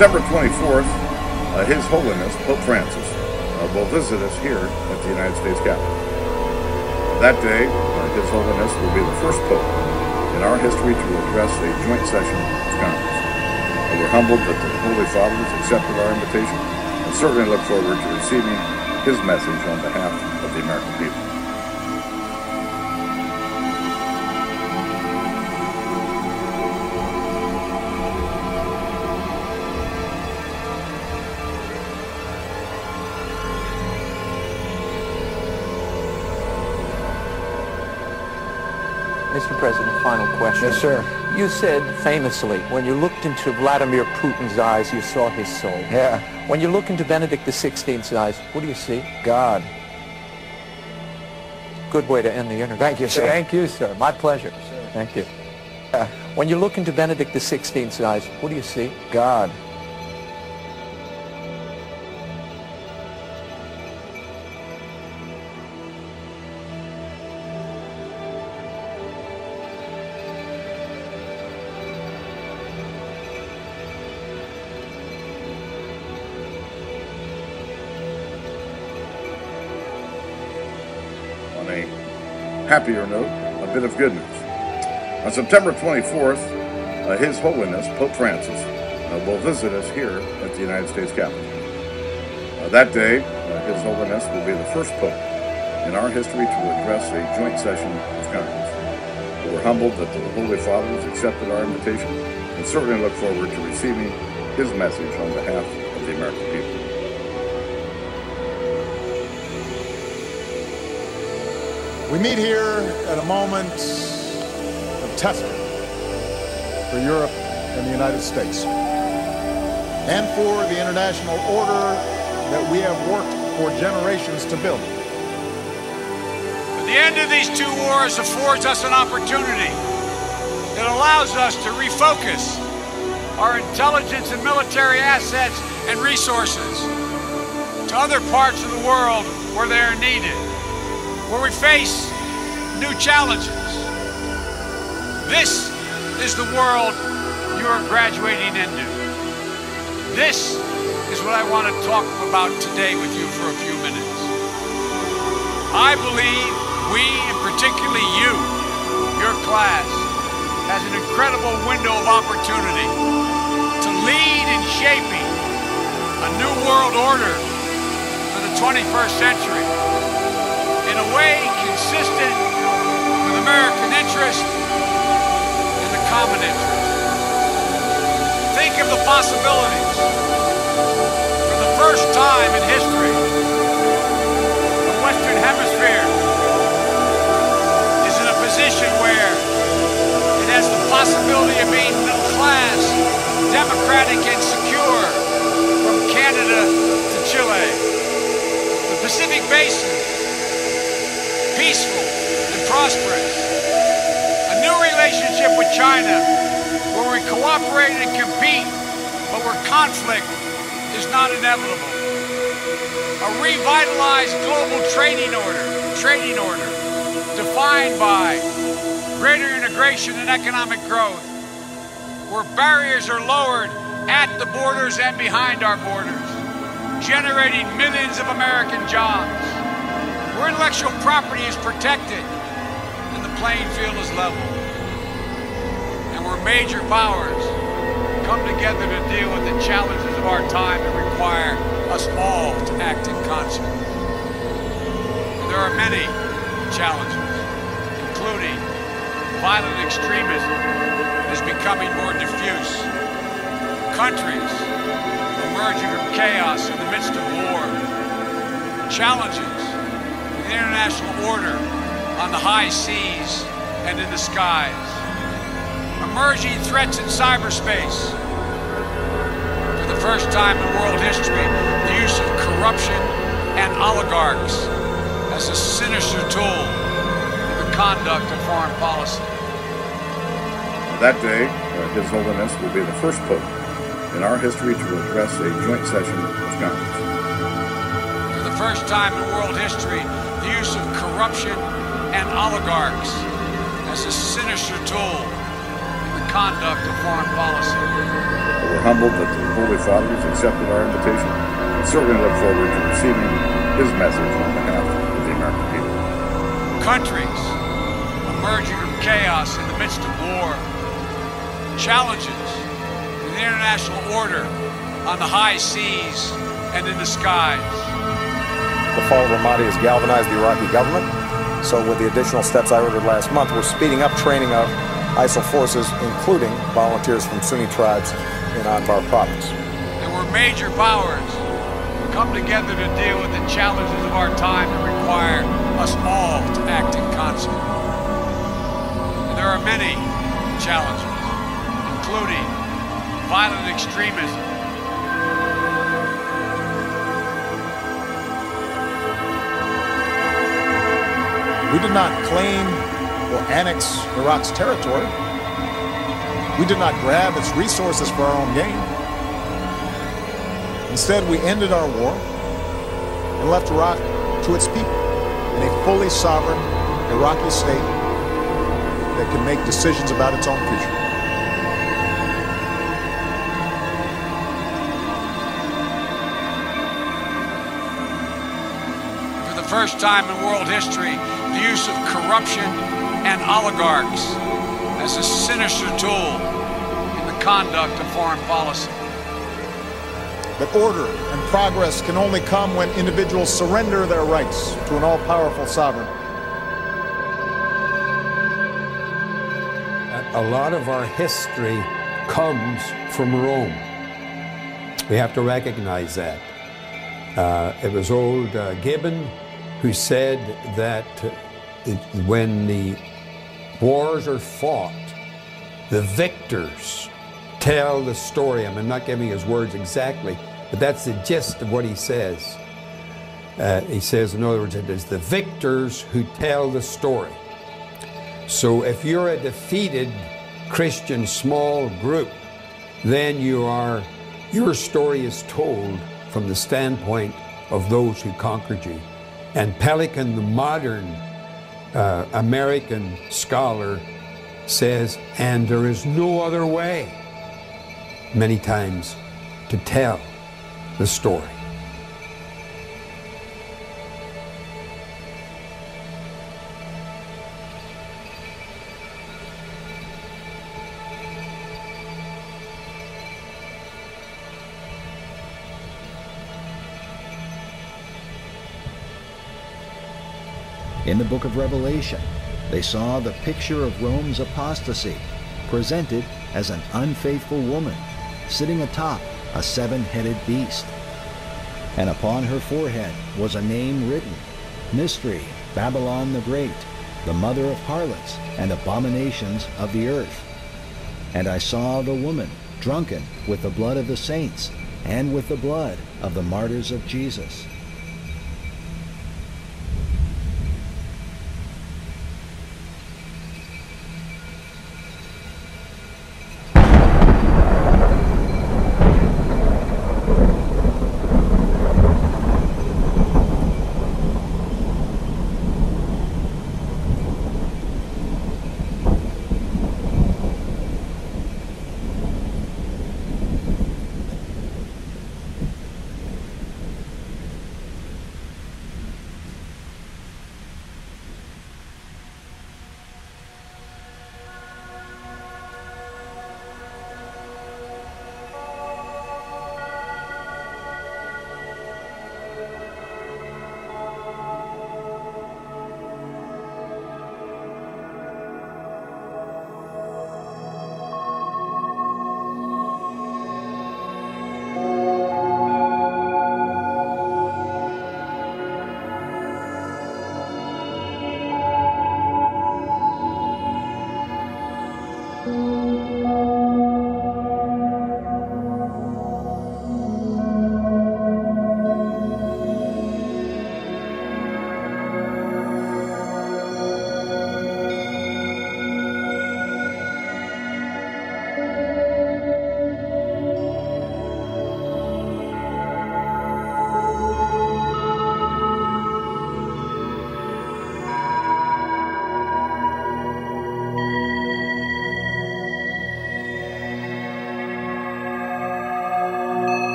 September 24th, His Holiness Pope Francis will visit us here at the United States Capitol. That day, His Holiness will be the first Pope in our history to address a joint session of Congress. We're humbled that the Holy Father has accepted our invitation and certainly look forward to receiving his message on behalf of the American people. Mr. President, final question. Yes, sir. You said famously, when you looked into Vladimir Putin's eyes, you saw his soul. Yeah. When you look into Benedict XVI's eyes, what do you see? God. Good way to end the interview. Thank you, sir. Thank you, sir. My pleasure. Sir. Thank you. Yeah. When you look into Benedict XVI's eyes, what do you see? God. Happier note, a bit of good news. On September 24th, His Holiness Pope Francis will visit us here at the United States Capitol. That day, His Holiness will be the first Pope in our history to address a joint session of Congress. We're humbled that the Holy Father has accepted our invitation and certainly look forward to receiving his message on behalf of the American people. We meet here at a moment of testing for Europe and the United States and for the international order that we have worked for generations to build. But the end of these two wars affords us an opportunity. It allows us to refocus our intelligence and military assets and resources to other parts of the world where they are needed, where we face new challenges. This is the world you are graduating into. This is what I want to talk about today with you for a few minutes. I believe we, and particularly you, your class, has an incredible window of opportunity to lead in shaping a new world order for the 21st century. In a way consistent with American interest and the common interest. Think of the possibilities. For the first time in history, the Western Hemisphere is in a position where it has the possibility of being middle-class, democratic, and secure from Canada to Chile. The Pacific Basin, peaceful and prosperous. A new relationship with China where we cooperate and compete, but where conflict is not inevitable. A revitalized global trading order defined by greater integration and economic growth, where barriers are lowered at the borders and behind our borders, generating millions of American jobs. Where intellectual property is protected and the playing field is level. And where major powers come together to deal with the challenges of our time that require us all to act in concert. And there are many challenges, including violent extremism is becoming more diffuse. Countries emerging from chaos in the midst of war. Challenges the international order on the high seas and in the skies. Emerging threats in cyberspace. For the first time in world history, the use of corruption and oligarchs as a sinister tool in the conduct of foreign policy. That day, His Holiness will be the first Pope in our history to address a joint session of Congress. For the first time in world history, the use of corruption and oligarchs as a sinister tool in the conduct of foreign policy. We're humbled that the Holy Father has accepted our invitation, and certainly look forward to receiving his message on behalf of the American people. Countries emerging from chaos in the midst of war, challenges in the international order on the high seas and in the skies. The fall of Ramadi has galvanized the Iraqi government. So with the additional steps I ordered last month, we're speeding up training of ISIL forces, including volunteers from Sunni tribes in Anbar province. There were major powers who come together to deal with the challenges of our time that require us all to act in concert. And there are many challenges, including violent extremism, we did not claim or annex Iraq's territory. We did not grab its resources for our own gain. Instead, we ended our war and left Iraq to its people in a fully sovereign Iraqi state that can make decisions about its own future. For the first time in world history, the use of corruption and oligarchs as a sinister tool in the conduct of foreign policy. But order and progress can only come when individuals surrender their rights to an all-powerful sovereign. A lot of our history comes from Rome. We have to recognize that. It was old Gibbon who said that when the wars are fought, the victors tell the story. I'm not giving his words exactly, but that's the gist of what he says. He says, in other words, it is the victors who tell the story. So if you're a defeated Christian small group, then your story is told from the standpoint of those who conquered you. And Pelican, the modern American scholar, says, and there is no other way, many times, to tell the story. In the book of Revelation, they saw the picture of Rome's apostasy, presented as an unfaithful woman, sitting atop a seven-headed beast. And upon her forehead was a name written, Mystery, Babylon the Great, the mother of harlots and abominations of the earth. And I saw the woman drunken with the blood of the saints and with the blood of the martyrs of Jesus.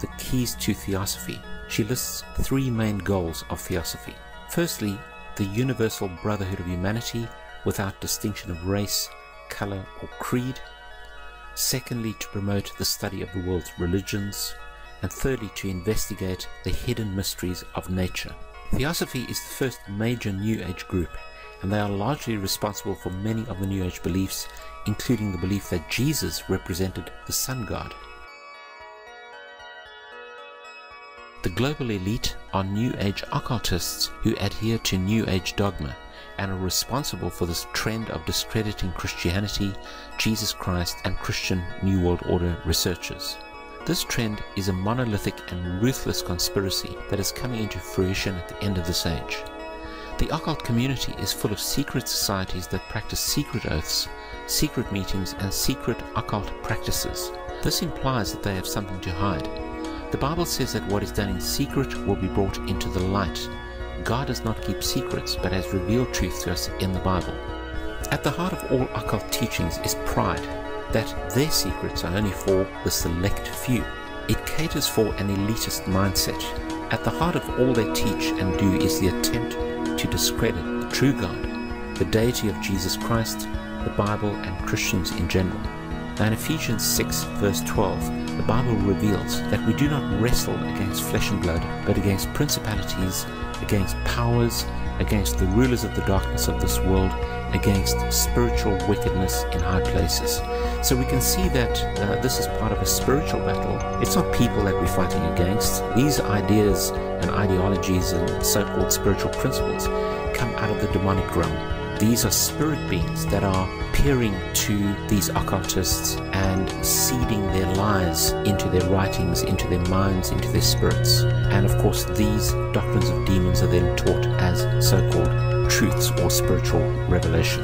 the keys to Theosophy, she lists three main goals of Theosophy. Firstly, the universal brotherhood of humanity without distinction of race, color, or creed. Secondly, to promote the study of the world's religions. And thirdly, to investigate the hidden mysteries of nature. Theosophy is the first major New Age group, and they are largely responsible for many of the New Age beliefs, including the belief that Jesus represented the sun god. The global elite are New Age occultists who adhere to New Age dogma and are responsible for this trend of discrediting Christianity, Jesus Christ, and Christian New World Order researchers. This trend is a monolithic and ruthless conspiracy that is coming into fruition at the end of this age. The occult community is full of secret societies that practice secret oaths, secret meetings, and secret occult practices. This implies that they have something to hide. The Bible says that what is done in secret will be brought into the light. God does not keep secrets, but has revealed truth to us in the Bible. At the heart of all occult teachings is pride, that their secrets are only for the select few. It caters for an elitist mindset. At the heart of all they teach and do is the attempt to discredit the true God, the deity of Jesus Christ, the Bible, and Christians in general. Now in Ephesians 6 verse 12, the Bible reveals that we do not wrestle against flesh and blood, but against principalities, against powers, against the rulers of the darkness of this world, against spiritual wickedness in high places. So we can see that this is part of a spiritual battle. It's not people that we're fighting against. These ideas and ideologies and so-called spiritual principles come out of the demonic realm. These are spirit beings that are peering to these occultists and seeding their lies into their writings, into their minds, into their spirits. And of course, these doctrines of demons are then taught as so-called truths or spiritual revelation.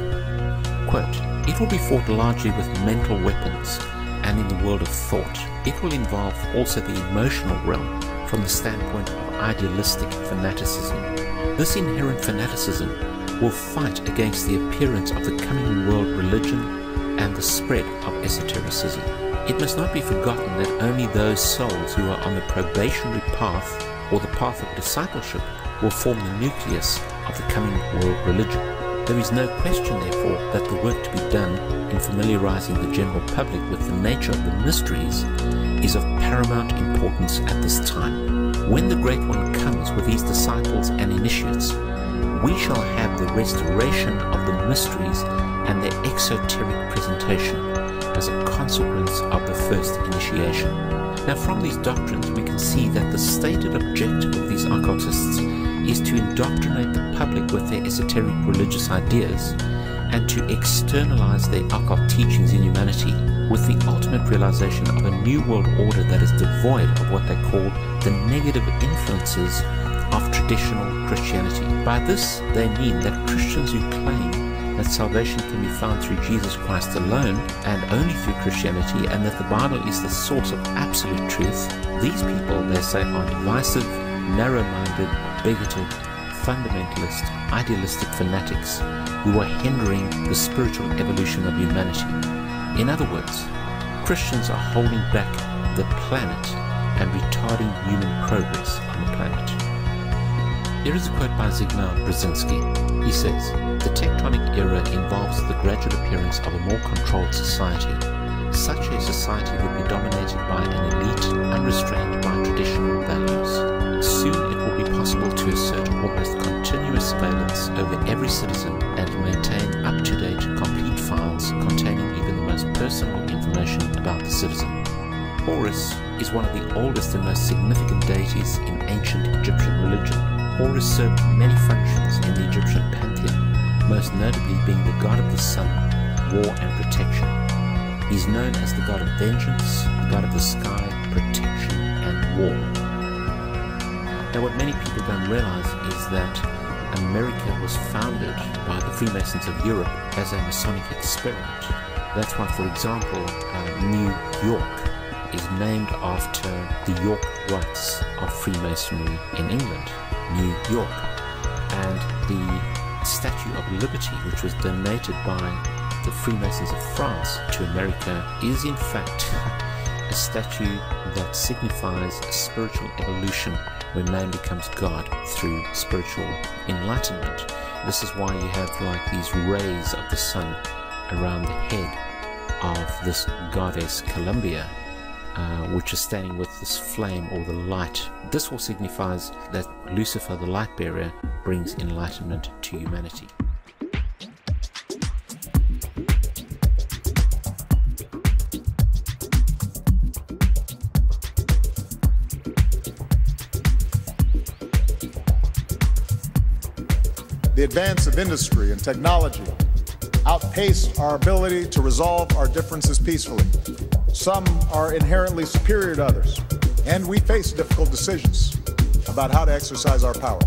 Quote, "It will be fought largely with mental weapons and in the world of thought. It will involve also the emotional realm from the standpoint of idealistic fanaticism. This inherent fanaticism will fight against the appearance of the coming world religion and the spread of esotericism. It must not be forgotten that only those souls who are on the probationary path or the path of discipleship will form the nucleus of the coming world religion. There is no question, therefore, that the work to be done in familiarizing the general public with the nature of the mysteries is of paramount importance at this time. When the Great One comes with his disciples and initiates, we shall have the restoration of the mysteries and their exoteric presentation as a consequence of the first initiation." Now, from these doctrines, we can see that the stated objective of these occultists is to indoctrinate the public with their esoteric religious ideas and to externalize their occult teachings in humanity with the ultimate realization of a new world order that is devoid of what they call the negative influences of traditional Christianity. By this, they mean that Christians who claim that salvation can be found through Jesus Christ alone and only through Christianity, and that the Bible is the source of absolute truth, these people, they say, are divisive, narrow-minded, bigoted, fundamentalist, idealistic fanatics who are hindering the spiritual evolution of humanity. In other words, Christians are holding back the planet and retarding human progress on the planet. Here is a quote by Zygmunt Brzezinski. He says, "The tectonic era involves the gradual appearance of a more controlled society. Such a society will be dominated by an elite unrestrained by traditional values. Soon it will be possible to assert almost continuous surveillance over every citizen and maintain up-to-date complete files containing even the most personal information about the citizen. Horus is one of the oldest and most significant deities in ancient Egyptian religion. Horus served many functions in the Egyptian pantheon, most notably being the god of the sun, war and protection. He is known as the god of vengeance, the god of the sky, protection and war." Now, what many people don't realize is that America was founded by the Freemasons of Europe as a Masonic experiment. That's why, for example, New York is named after the York Rites of Freemasonry in England, New York. And the Statue of Liberty, which was donated by the Freemasons of France to America, is in fact a a statue that signifies spiritual evolution, where man becomes God through spiritual enlightenment. This is why you have like these rays of the sun around the head of this goddess Columbia, which is standing with this flame or the light. This all signifies that Lucifer, the light bearer, brings enlightenment to humanity. The advance of industry and technology outpaced our ability to resolve our differences peacefully. Some are inherently superior to others, and we face difficult decisions about how to exercise our power.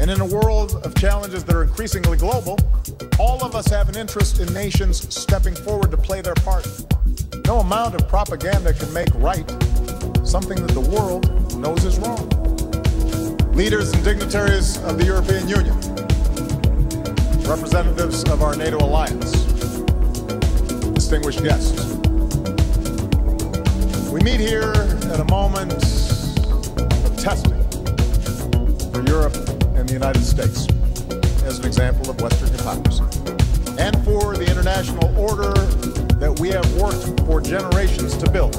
And in a world of challenges that are increasingly global, all of us have an interest in nations stepping forward to play their part. No amount of propaganda can make right something that the world knows is wrong. Leaders and dignitaries of the European Union, representatives of our NATO alliance, distinguished guests, we meet here at a moment of testing for Europe and the United States as an example of Western hypocrisy, and for the international order that we have worked for generations to build.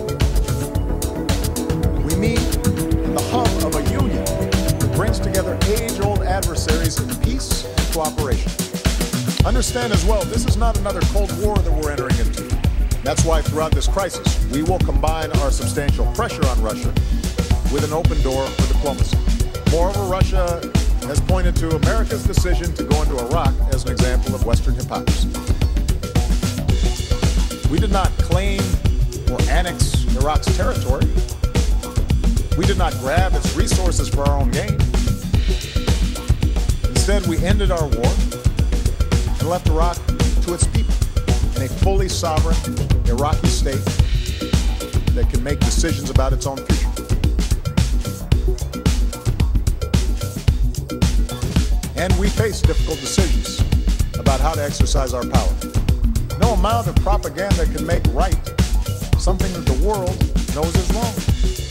We meet in the hub of a union that brings together age-old adversaries in peace and cooperation. Understand as well, this is not another Cold War that we're entering into. That's why throughout this crisis, we will combine our substantial pressure on Russia with an open door for diplomacy. Moreover, Russia has pointed to America's decision to go into Iraq as an example of Western hypocrisy. We did not claim or annex Iraq's territory. We did not grab its resources for our own gain. Instead, we ended our war and left Iraq to its people, a fully sovereign Iraqi state that can make decisions about its own future. And we face difficult decisions about how to exercise our power. No amount of propaganda can make right something that the world knows is wrong.